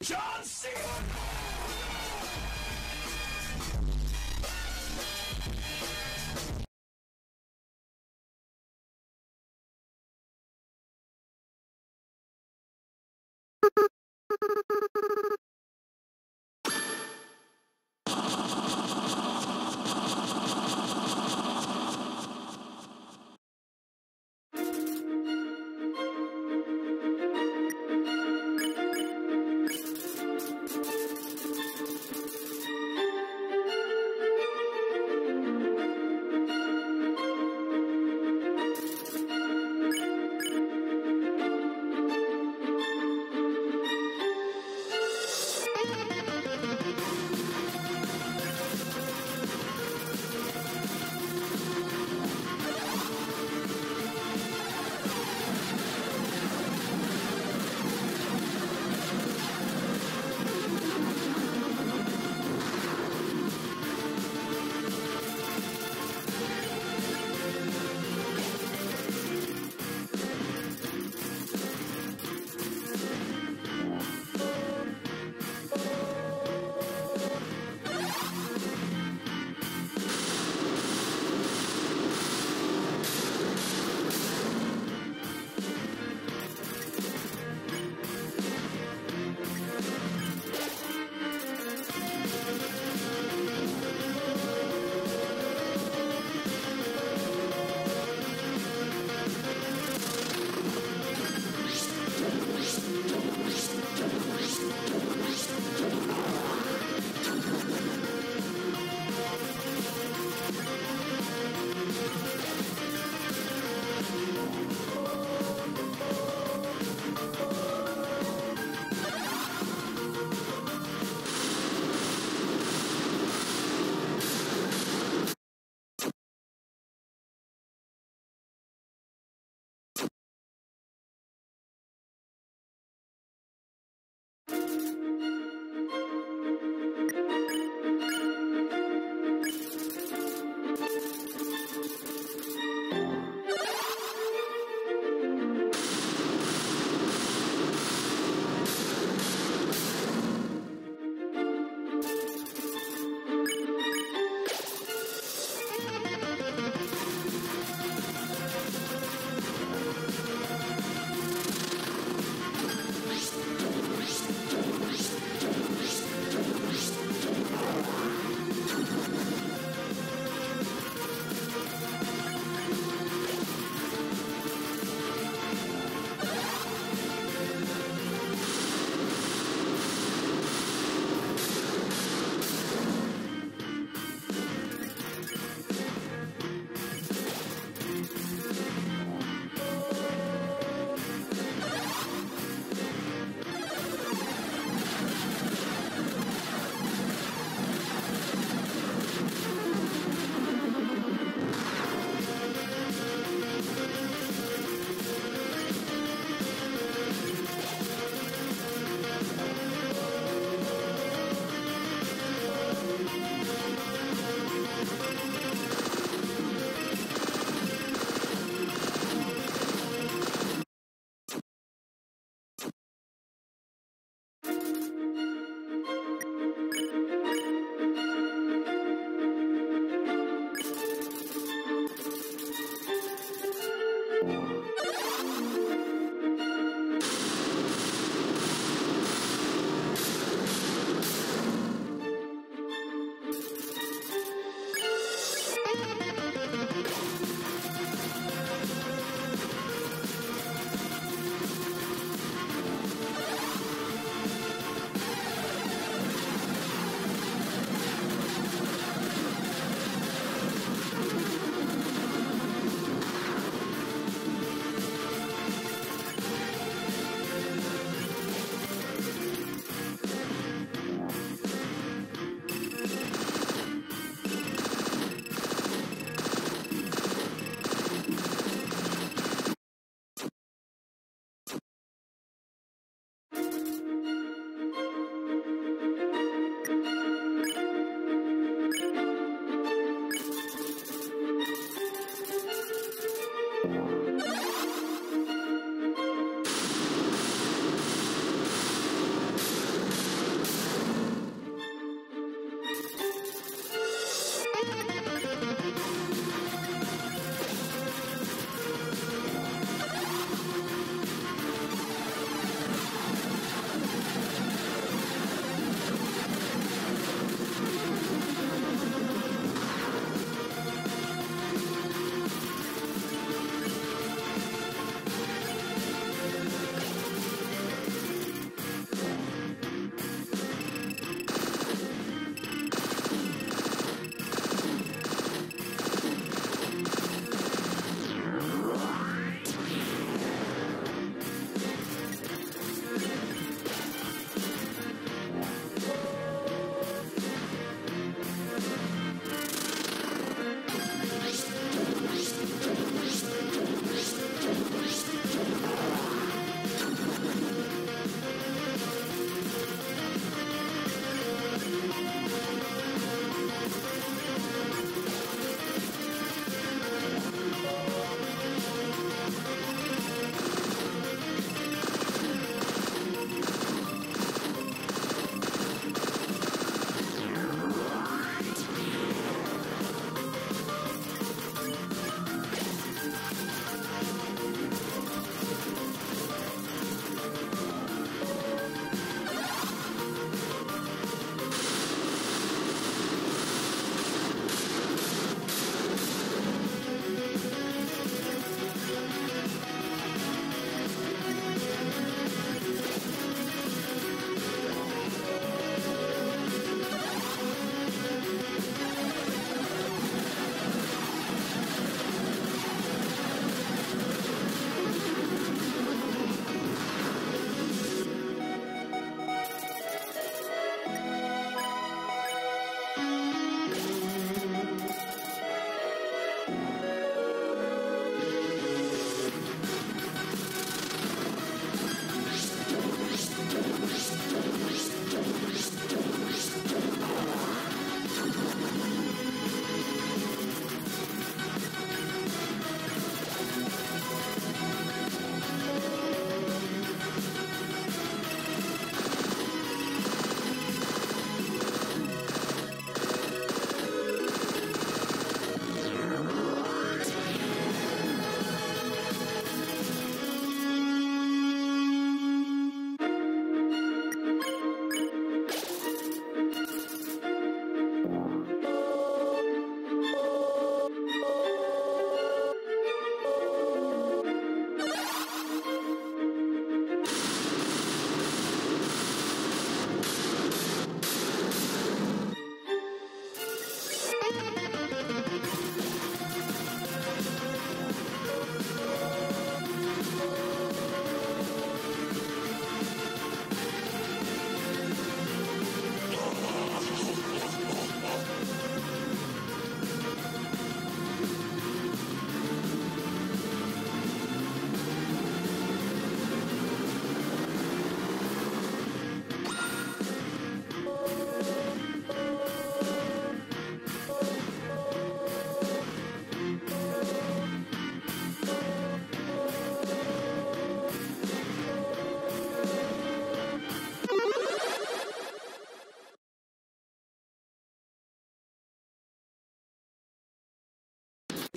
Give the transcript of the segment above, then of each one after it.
John Cena!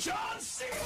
John Cena!